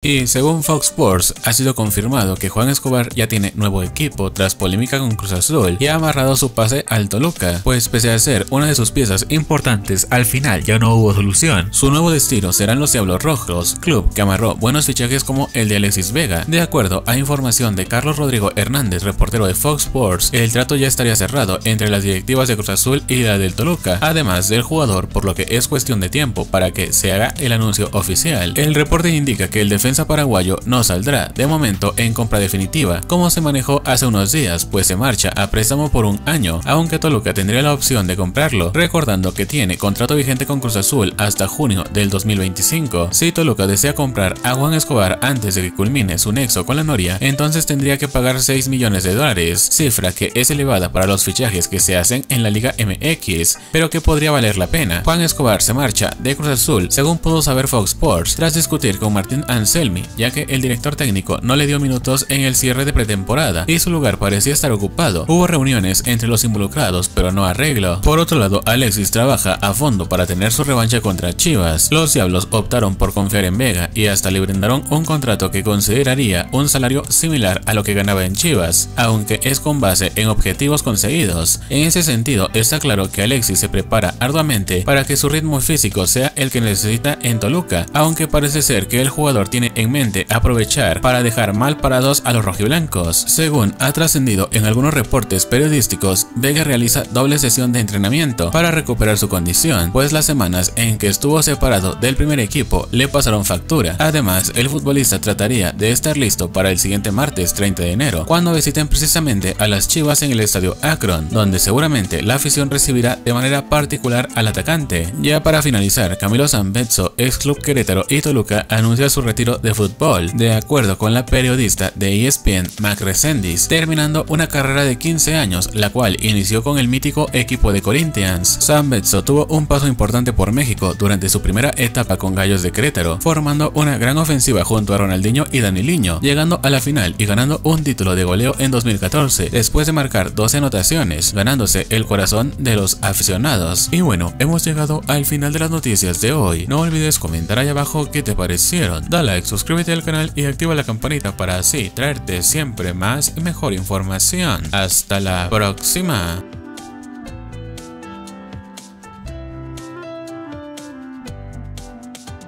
Y según Fox Sports, ha sido confirmado que Juan Escobar ya tiene nuevo equipo tras polémica con Cruz Azul y ha amarrado su pase al Toluca, pues pese a ser una de sus piezas importantes, al final ya no hubo solución. Su nuevo destino serán los Diablos Rojos, club que amarró buenos fichajes como el de Alexis Vega. De acuerdo a información de Carlos Rodrigo Hernández, reportero de Fox Sports, el trato ya estaría cerrado entre las directivas de Cruz Azul y la del Toluca, además del jugador, por lo que es cuestión de tiempo para que se haga el anuncio oficial. El reporte indica que el defensa paraguayo no saldrá de momento en compra definitiva, como se manejó hace unos días, pues se marcha a préstamo por un año, aunque Toluca tendría la opción de comprarlo, recordando que tiene contrato vigente con Cruz Azul hasta junio del 2025. Si Toluca desea comprar a Juan Escobar antes de que culmine su nexo con la Noria, entonces tendría que pagar $6 millones, cifra que es elevada para los fichajes que se hacen en la Liga MX, pero que podría valer la pena. Juan Escobar se marcha de Cruz Azul, según pudo saber Fox Sports, tras discutir con Martín Ansel, ya que el director técnico no le dio minutos en el cierre de pretemporada y su lugar parecía estar ocupado. Hubo reuniones entre los involucrados, pero no arreglo. Por otro lado, Alexis trabaja a fondo para tener su revancha contra Chivas. Los Diablos optaron por confiar en Vega y hasta le brindaron un contrato que consideraría un salario similar a lo que ganaba en Chivas, aunque es con base en objetivos conseguidos. En ese sentido, está claro que Alexis se prepara arduamente para que su ritmo físico sea el que necesita en Toluca, aunque parece ser que el jugador tiene en mente aprovechar para dejar mal parados a los rojiblancos. Según ha trascendido en algunos reportes periodísticos, Vega realiza doble sesión de entrenamiento para recuperar su condición, pues las semanas en que estuvo separado del primer equipo le pasaron factura. Además, el futbolista trataría de estar listo para el siguiente martes 30 de enero, cuando visiten precisamente a las Chivas en el estadio Akron, donde seguramente la afición recibirá de manera particular al atacante. Ya para finalizar, Camilo Sanvezzo, ex club Querétaro y Toluca, anuncia su retiro de fútbol, de acuerdo con la periodista de ESPN Macresendiz, terminando una carrera de 15 años, la cual inició con el mítico equipo de Corinthians. Sanvezzo tuvo un paso importante por México durante su primera etapa con Gallos de Querétaro, formando una gran ofensiva junto a Ronaldinho y Dani Liño, llegando a la final y ganando un título de goleo en 2014, después de marcar 12 anotaciones, ganándose el corazón de los aficionados. Y bueno, hemos llegado al final de las noticias de hoy. No olvides comentar ahí abajo qué te parecieron, dale like, suscríbete al canal y activa la campanita para así traerte siempre más y mejor información. Hasta la próxima.